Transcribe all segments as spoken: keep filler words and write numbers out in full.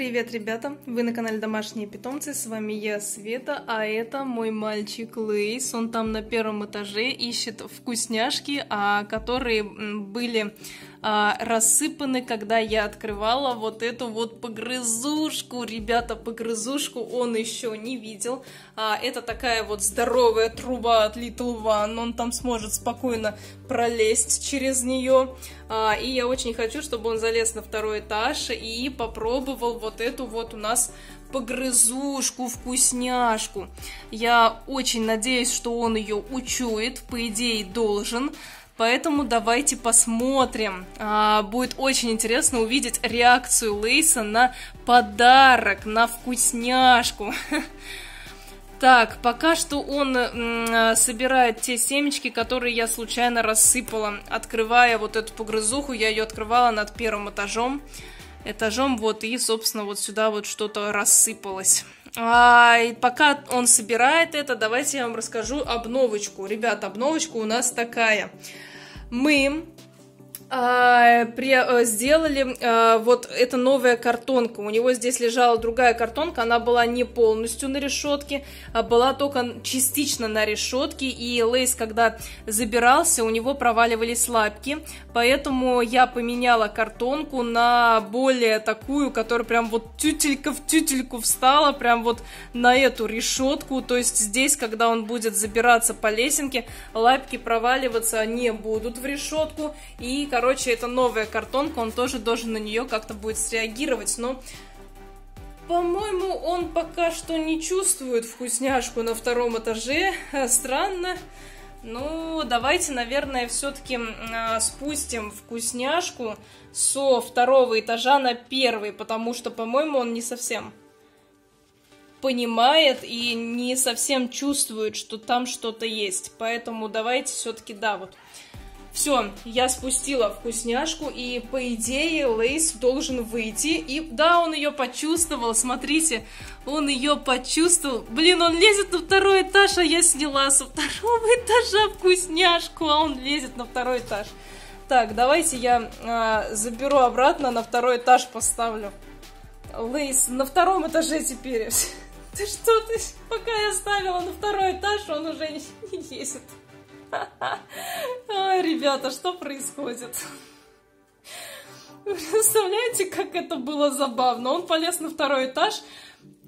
Привет, ребята! Вы на канале Домашние Питомцы, с вами я, Света, а это мой мальчик Лейс. Он там на первом этаже ищет вкусняшки, которые были рассыпаны, когда я открывала вот эту вот погрызушку. Ребята, погрызушку он еще не видел. Это такая вот здоровая труба от Little One, он там сможет спокойно пролезть через нее. И я очень хочу, чтобы он залез на второй этаж и попробовал вот эту вот у нас погрызушку, вкусняшку. Я очень надеюсь, что он ее учует, по идее должен. Поэтому давайте посмотрим. А, будет очень интересно увидеть реакцию Лейса на подарок, на вкусняшку. Так, пока что он м, собирает те семечки, которые я случайно рассыпала. Открывая вот эту погрызуху, я ее открывала над первым этажом. Этажом вот, и, собственно, вот сюда вот что-то рассыпалось. А, и пока он собирает это, давайте я вам расскажу обновочку. Ребята, обновочка у нас такая. Мы а, при, а, сделали а, вот эта новая картонка. У него здесь лежала другая картонка, она была не полностью на решетке, а была только частично на решетке. И Лейс, когда забирался, у него проваливались лапки. Поэтому я поменяла картонку на более такую, которая прям вот тютелька в тютельку встала, прям вот на эту решетку. То есть здесь, когда он будет забираться по лесенке, лапки проваливаться не будут в решетку. И, короче, это новая картонка, он тоже должен на нее как-то будет среагировать. Но, по-моему, он пока что не чувствует вкусняшку на втором этаже. Странно. Ну, давайте, наверное, все-таки э, спустим вкусняшку со второго этажа на первый, потому что, по-моему, он не совсем понимает и не совсем чувствует, что там что-то есть. Поэтому давайте все-таки, да, вот. Все, я спустила вкусняшку, и, по идее, Лейс должен выйти. И да, он ее почувствовал, смотрите, он ее почувствовал. Блин, он лезет на второй этаж, а я сняла со второго этажа вкусняшку, а он лезет на второй этаж. Так, давайте я э, заберу обратно, на второй этаж поставлю. Лейс, на втором этаже теперь. Ты что, ты? Пока я ставила на второй этаж, он уже не лезет. А, ребята, что происходит? Вы представляете, как это было забавно? Он полез на второй этаж,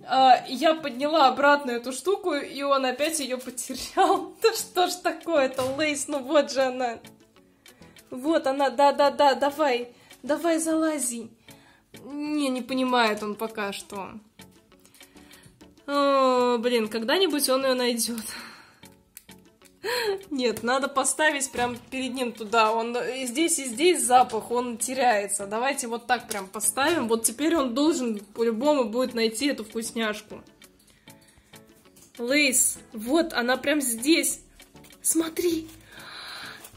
а, я подняла обратно эту штуку, и он опять ее потерял. Да что ж такое-то, Лейс, ну вот же она. Вот она, да-да-да, давай, давай залази. Не, не понимает он пока что. О, блин, когда-нибудь он ее найдет. Нет, надо поставить прям перед ним туда. Он и здесь, и здесь запах, он теряется. Давайте вот так прям поставим. Вот теперь он должен по-любому будет найти эту вкусняшку. Лейс, вот она прям здесь. Смотри.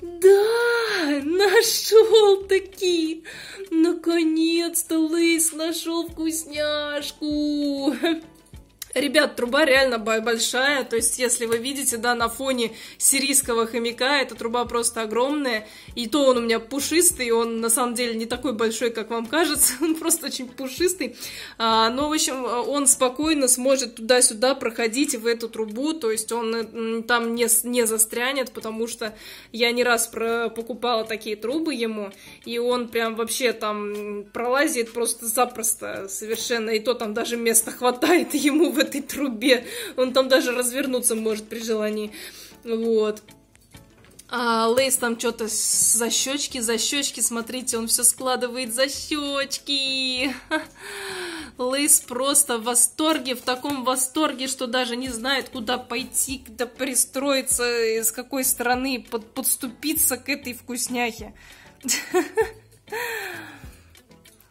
Да, нашел таки. Наконец-то Лейс нашел вкусняшку. Ребят, труба реально большая, то есть, если вы видите, да, на фоне сирийского хомяка, эта труба просто огромная, и то он у меня пушистый, он на самом деле не такой большой, как вам кажется, он просто очень пушистый, а, но, в общем, он спокойно сможет туда-сюда проходить в эту трубу, то есть, он там не, не застрянет, потому что я не раз про- покупала такие трубы ему, и он прям вообще там пролазит просто-запросто совершенно, и то там даже места хватает ему в этой трубе, он там даже развернуться может при желании, вот. А Лейс там что-то за щечки, за щечки, смотрите, он все складывает за щечки. Лейс просто в восторге, в таком восторге, что даже не знает, куда пойти, куда пристроиться, с какой стороны под, подступиться к этой вкусняхе.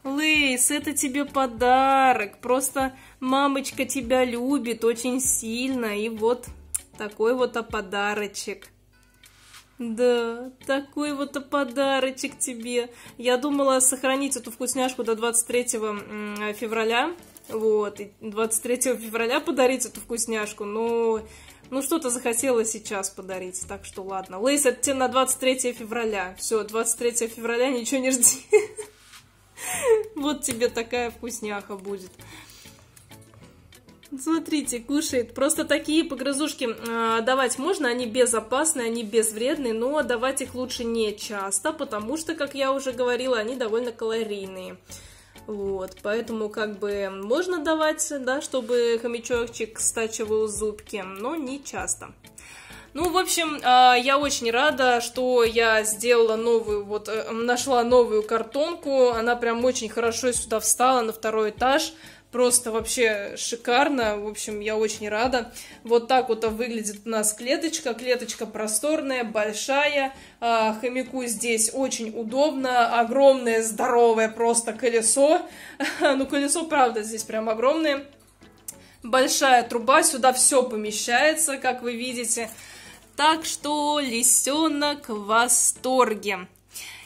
Лейс, это тебе подарок, просто мамочка тебя любит очень сильно, и вот такой вот подарочек. Да, такой вот подарочек тебе. Я думала сохранить эту вкусняшку до двадцать третьего февраля, вот, и двадцать третьего февраля подарить эту вкусняшку, но ну что-то захотела сейчас подарить, так что ладно. Лейс, это тебе на двадцать третье февраля, все, двадцать третьего февраля ничего не жди. Вот тебе такая вкусняха будет. Смотрите, кушает. Просто такие погрызушки э, давать можно, они безопасные, они безвредные, но давать их лучше не часто, потому что, как я уже говорила, они довольно калорийные. Вот, поэтому как бы можно давать, да, чтобы хомячочек стачивал зубки, но не часто. Ну, в общем, я очень рада, что я сделала новую, вот, нашла новую картонку. Она прям очень хорошо сюда встала на второй этаж. Просто вообще шикарно, в общем, я очень рада. Вот так вот выглядит у нас клеточка. Клеточка просторная, большая. Хомяку здесь очень удобно. Огромное, здоровое просто колесо. Ну, колесо, правда, здесь прям огромное. Большая труба, сюда все помещается, как вы видите. Так что лисенок в восторге.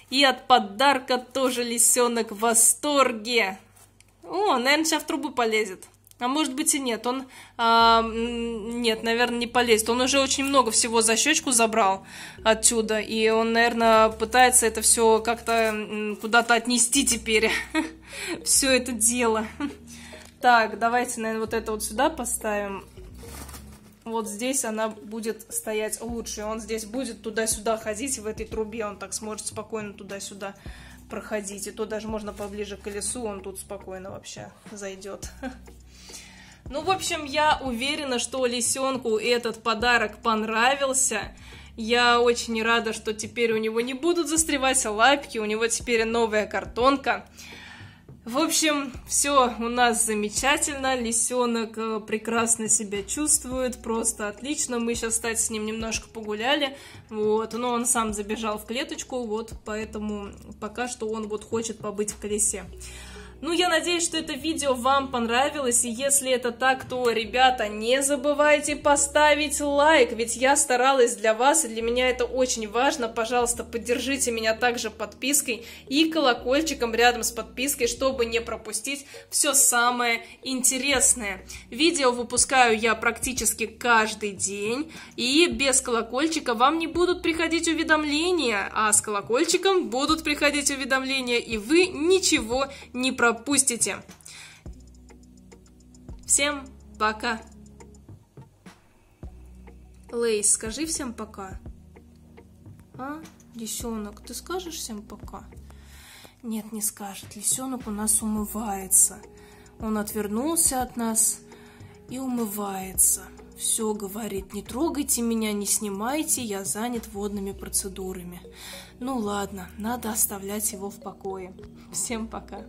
И от подарка тоже лисенок в восторге. О, наверное, сейчас в трубу полезет. А может быть и нет. Он, а, нет, наверное, не полезет. Он уже очень много всего за щечку забрал отсюда. И он, наверное, пытается это все как-то куда-то отнести теперь. Все это дело. Так, давайте, наверное, вот это вот сюда поставим. Вот здесь она будет стоять лучше. Он здесь будет туда-сюда ходить в этой трубе. Он так сможет спокойно туда-сюда проходить. И то даже можно поближе к колесу. Он тут спокойно вообще зайдет. Ну, в общем, я уверена, что лисенку этот подарок понравился. Я очень рада, что теперь у него не будут застревать лапки. У него теперь новая картонка. В общем, все у нас замечательно, лисенок прекрасно себя чувствует, просто отлично, мы сейчас, кстати, с ним немножко погуляли, вот, но он сам забежал в клеточку, вот, поэтому пока что он вот хочет побыть в колесе. Ну, я надеюсь, что это видео вам понравилось, и если это так, то, ребята, не забывайте поставить лайк, ведь я старалась для вас, и для меня это очень важно. Пожалуйста, поддержите меня также подпиской и колокольчиком рядом с подпиской, чтобы не пропустить все самое интересное. Видео выпускаю я практически каждый день, и без колокольчика вам не будут приходить уведомления, а с колокольчиком будут приходить уведомления, и вы ничего не пропустите. Пропустите. Всем пока. Лейс, скажи всем пока. А, лисенок, ты скажешь всем пока? Нет, не скажет. Лисенок у нас умывается. Он отвернулся от нас и умывается. Все, говорит, не трогайте меня, не снимайте, я занят водными процедурами. Ну ладно, надо оставлять его в покое. Всем пока.